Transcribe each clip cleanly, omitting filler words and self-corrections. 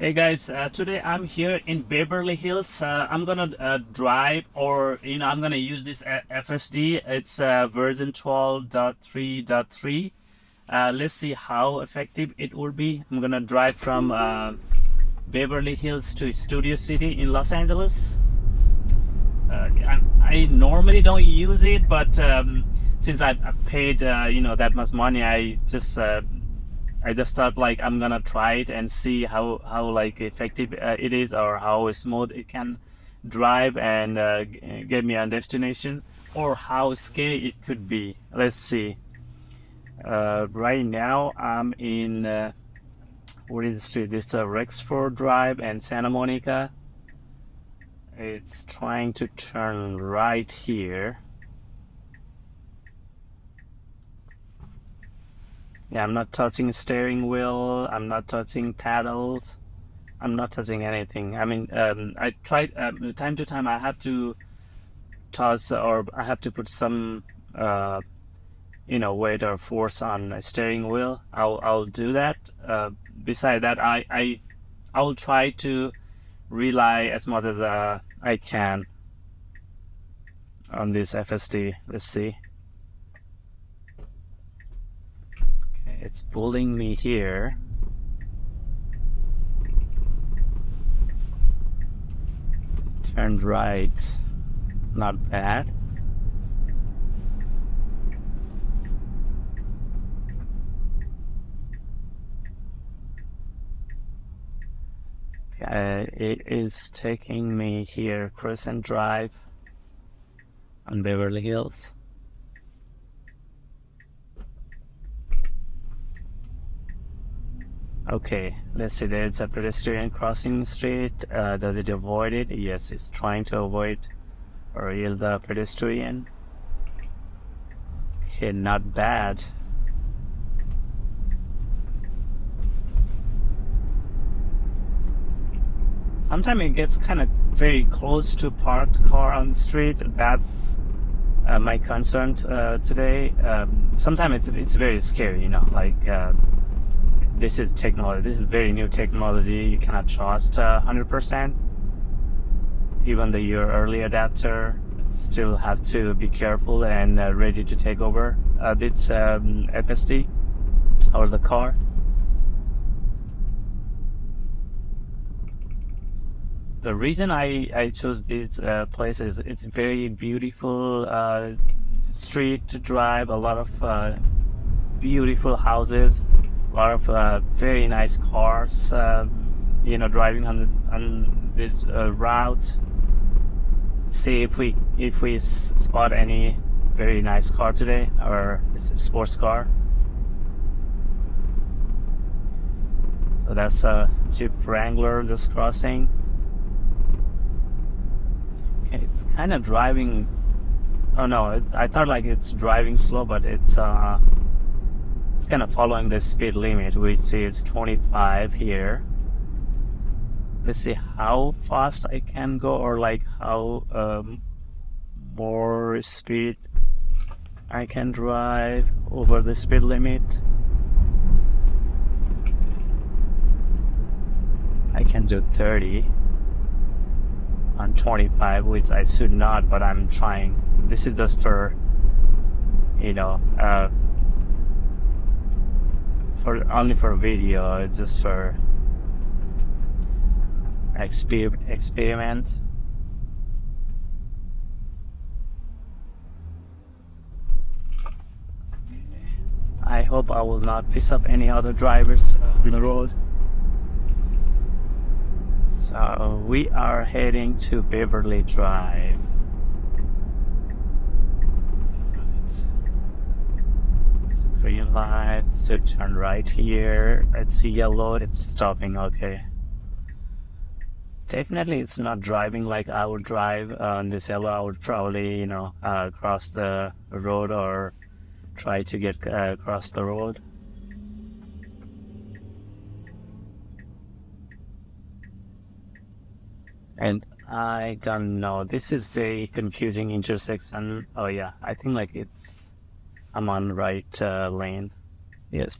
Hey guys, today I'm here in Beverly Hills. I'm gonna drive, or you know, I'm gonna use this FSD. It's version 12.3.3. Let's see how effective it will be. I'm gonna drive from Beverly Hills to Studio City in Los Angeles. I normally don't use it, but since I paid you know, that much money, I just thought like I'm gonna try it and see how like effective it is, or how smooth it can drive and get me a destination, or how scary it could be. Let's see. Right now I'm in what is the street? This is Rexford Drive and Santa Monica. It's trying to turn right here. Yeah, I'm not touching steering wheel, I'm not touching pedals, I'm not touching anything. I mean, I tried, time to time I have to toss, or I have to put some, you know, weight or force on a steering wheel. I'll do that. Besides that, I'll try to rely as much as I can on this FSD. Let's see. It's pulling me here. Turned right. Not bad. Okay, it is taking me here, Crescent Drive on Beverly Hills. Okay, let's see, there's a pedestrian crossing the street. Does it avoid it? Yes, it's trying to avoid or yield the pedestrian. Okay, not bad. Sometimes it gets kind of very close to parked car on the street. That's my concern today. Sometimes it's very scary, you know, like this is technology. This is very new technology. You cannot trust 100%. Even the your early adapter still have to be careful and ready to take over this FSD or the car. The reason I chose this place is it's very beautiful street to drive. A lot of beautiful houses. A lot of very nice cars, you know, driving on this route. See if we spot any very nice car today, or it's a sports car. So that's a Jeep Wrangler just crossing. Okay, it's kind of driving. Oh no, it's, I thought like it's driving slow, but it's. It's kind of following the speed limit. We see it's 25 here. Let's see how fast I can go, or like how more speed I can drive over the speed limit. I can do 30 on 25, which I should not, but I'm trying. This is just for, you know, only for video. It's just for experiment. I hope I will not piss up any other drivers on the road. So we are heading to Beverly Drive. Green light, so turn right here. It's yellow, it's stopping. Okay, definitely it's not driving like I would drive on this yellow. I would probably, you know, cross the road, or try to get across the road. And I don't know, this is very confusing intersection. Oh yeah, I think like it's I'm on the right lane. Yes.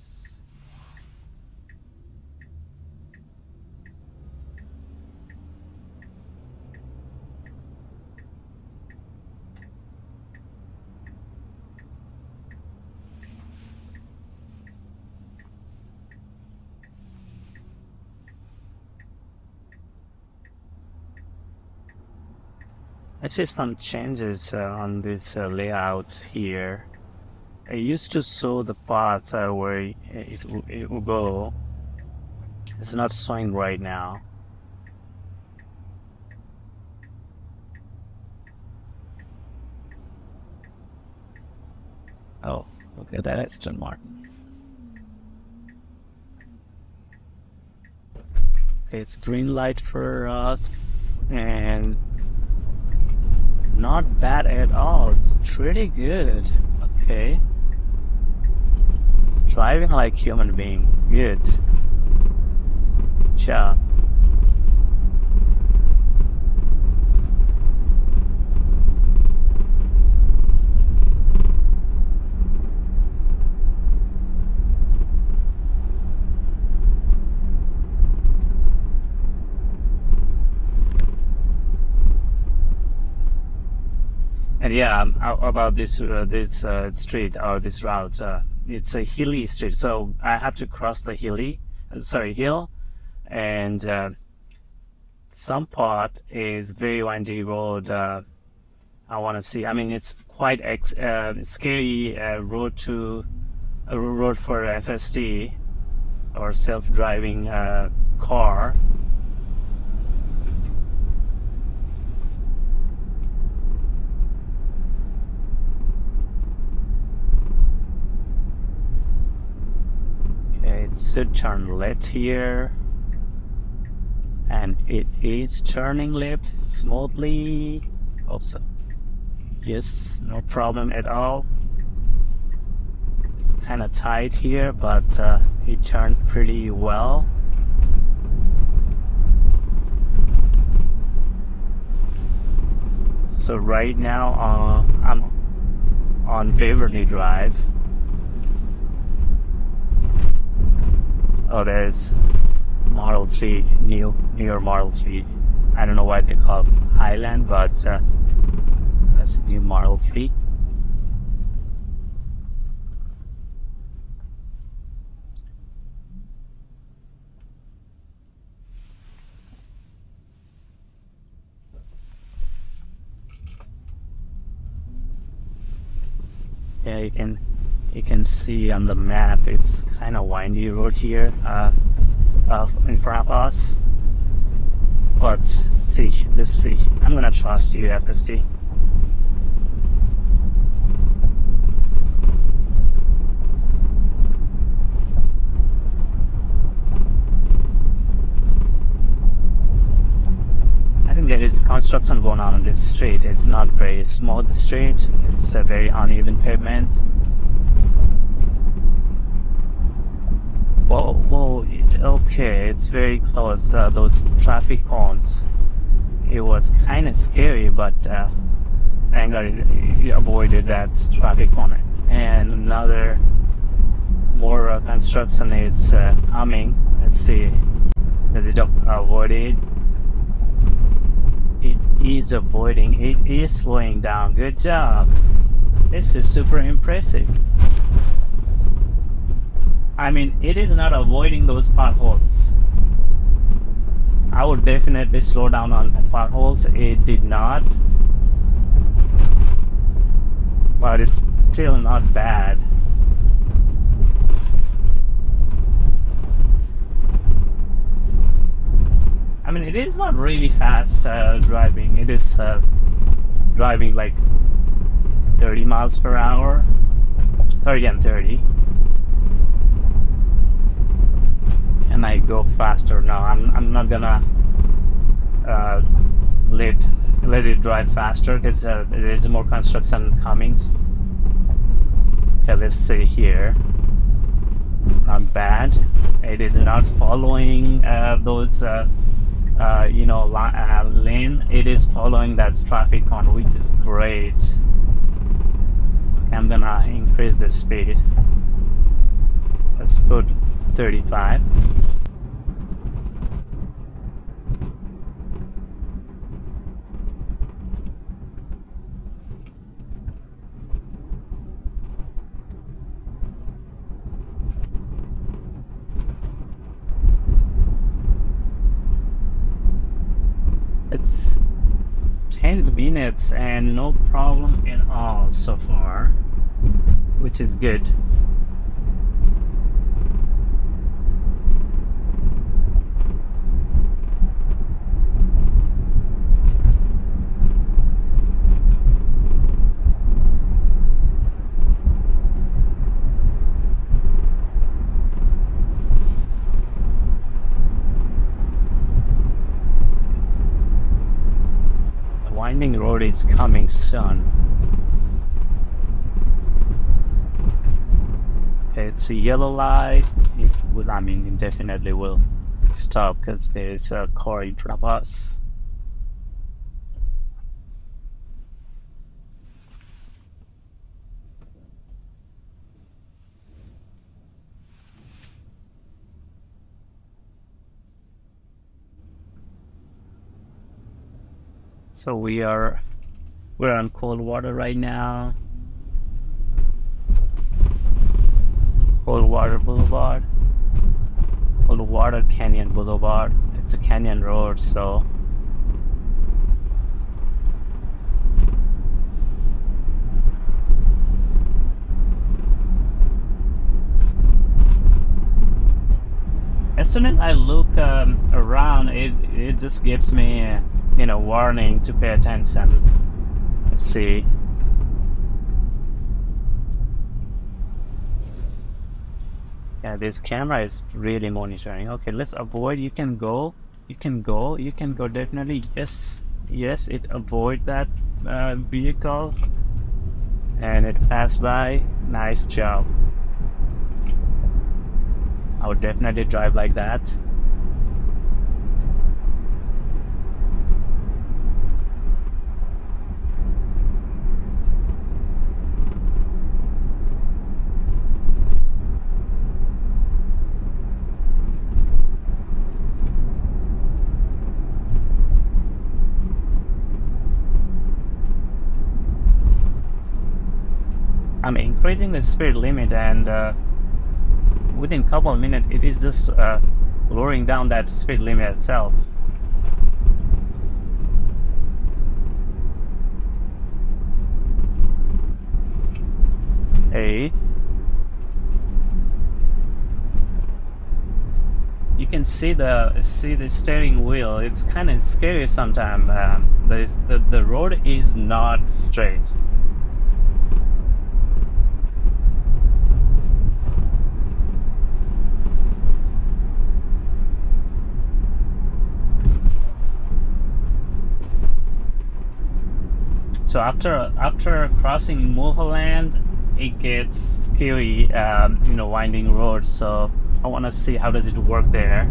I see some changes on this layout here. I used to show the path where it will go. It's not showing right now. Oh, look at that extra mark. Okay, it's green light for us and not bad at all. It's pretty good. Okay. It's driving like human being. Good. Ciao. And yeah, about this street or this route, it's a hilly street, so I have to cross the hill, and some part is very windy road. I want to see. I mean, it's quite scary road to road for FSD or self-driving car. It should turn left here, and it is turning left smoothly. Also, yes, no problem at all. It's kind of tight here, but it turned pretty well. So right now I'm on Waverly Drive. Oh, there's Model 3, newer Model 3. I don't know why they call it Highland, but that's new Model 3. Yeah, you can see on the map it's kind of windy road here in front of us, but let's see. I'm gonna trust you, FSD. I think there is construction going on this street. It's not very smooth street. It's a very uneven pavement. Whoa, whoa, okay, it's very close, those traffic cones. It was kind of scary, but thank God it avoided that traffic cone. And another, more construction is coming. Let's see, does it avoid it? It is avoiding, it is slowing down. Good job. This is super impressive. I mean, it is not avoiding those potholes. I would definitely slow down on the potholes. It did not. But it's still not bad. I mean, it is not really fast driving. It is driving like 30 miles per hour. 30 and 30. And I go faster now. I'm not gonna let it drive faster because there's more construction coming. Okay, let's see here. Not bad. It is not following those lane. It is following that traffic cone, which is great. Okay, I'm gonna increase the speed. Let's put 35. It's 10 minutes and no problem at all so far, which is good. Winding road is coming soon. Okay, it's a yellow light. It will, I mean, it definitely will stop because there is a car in front of us. So we're on Coldwater right now. Coldwater Boulevard, Coldwater Canyon Boulevard. It's a canyon road, so as soon as I look around, it just gives me you know, warning to pay attention. Let's see. Yeah, this camera is really monitoring. Okay, let's avoid. You can go. You can go. You can go. Definitely. Yes. Yes. It avoid that vehicle, and it passed by. Nice job. I would definitely drive like that. I'm increasing the speed limit, and within a couple of minutes it is just lowering down that speed limit itself. Hey, you can see the steering wheel. It's kind of scary sometimes. The road is not straight. So after crossing Mulholland, it gets scary, you know, winding road. So I want to see how does it work there.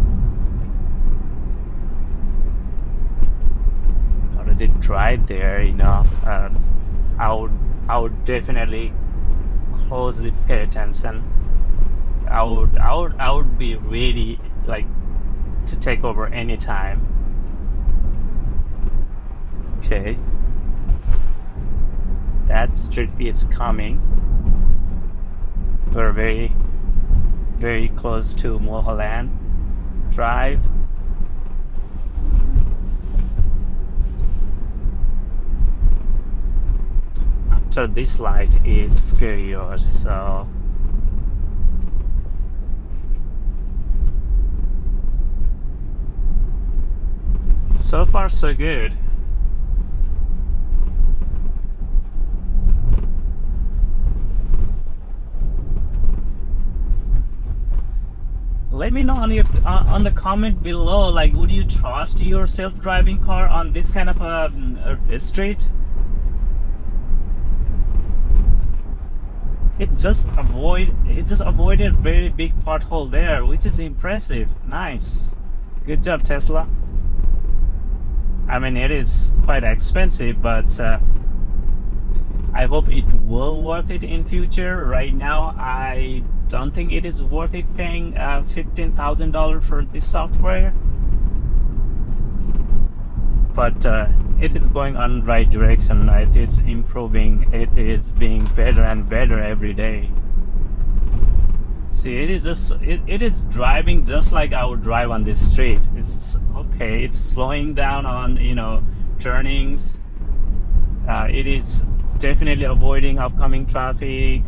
How does it drive there? You know, I would definitely closely pay attention. I would be ready like to take over anytime. Okay. That street is coming. We're very, very close to Mulholland Drive. After this light is scary, so so far so good. Let me know on the comment below, like, would you trust your self-driving car on this kind of a street? It just avoided a very big pothole there, which is impressive. Nice, good job, Tesla. I mean, it is quite expensive, but I hope it will worth it in future. Right now, I don't think it is worth it paying $15,000 for this software, but it is going on the right direction. It is improving. It is being better and better every day. See, it is just it is driving just like I would drive on this street. It's okay. It's slowing down on, you know, turnings. It is definitely avoiding upcoming traffic.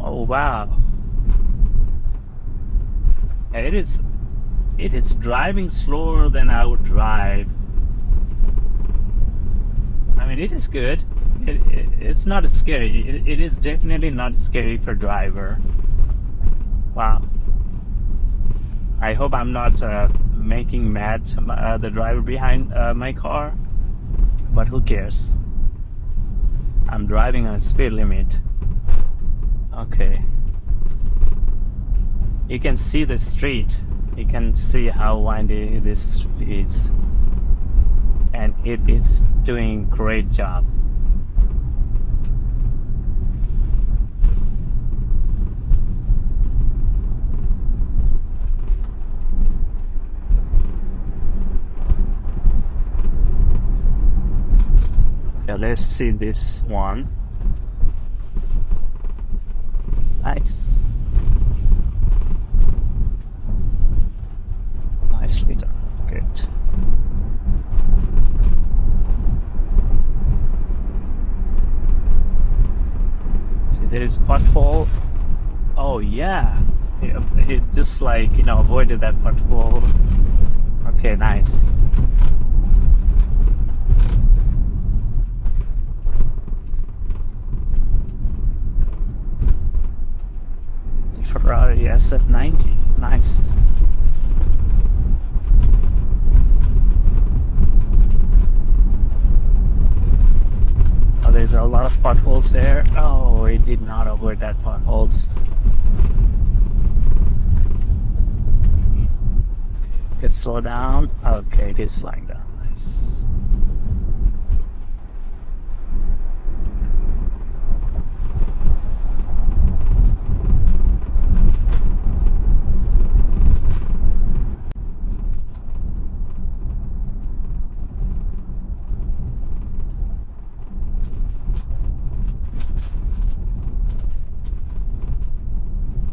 Oh wow. It is driving slower than I would drive. I mean, it is good. It's not scary. It is definitely not scary for driver. Wow. I hope I'm not making mad the driver behind my car, but who cares? I'm driving on a speed limit. Okay. You can see the street. You can see how windy this street is. And it is doing a great job. Okay, let's see this one. Nice. Nicely done. Good. See, there is a pothole. Oh yeah, it just, like, you know, avoided that pothole. Okay, nice. Rarity SF90, nice. Oh, there's a lot of potholes there. Oh, it did not avoid that potholes. Could slow down. Okay, it is slowing down. Nice.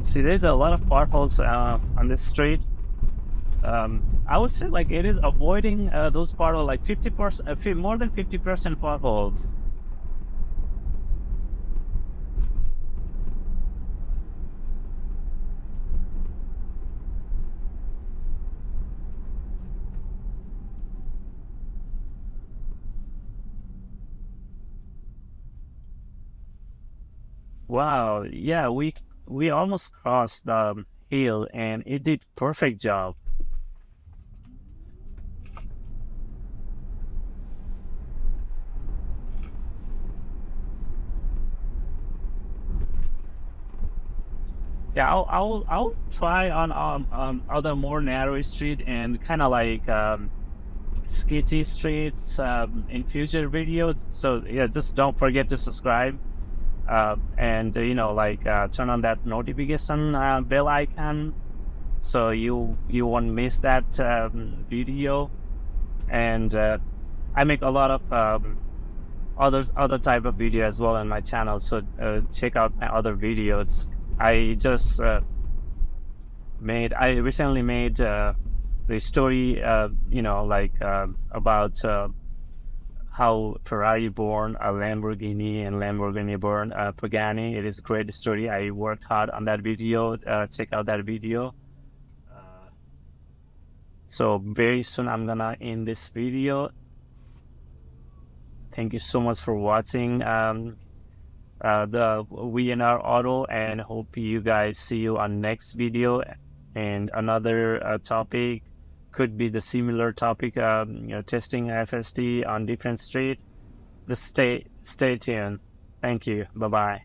See, there's a lot of potholes on this street. I would say, like, it is avoiding those potholes, like 50%, more than 50% potholes. Wow, yeah, we almost crossed the hill and it did perfect job. Yeah, I'll try on other more narrow street and kind of like sketchy streets in future videos. So yeah, just don't forget to subscribe. And you know, like, turn on that notification bell icon so you won't miss that video. And I make a lot of other type of video as well on my channel, so check out my other videos. I just recently made the story, you know, like, about how Ferrari born a Lamborghini and Lamborghini born a Pagani. It is a great story. I worked hard on that video. Check out that video. So very soon I'm gonna end this video. Thank you so much for watching the WeAndOur Auto, and hope you guys see you on next video and another topic. Could be the similar topic, you know, testing FSD on different street. Just stay tuned. Thank you. Bye-bye.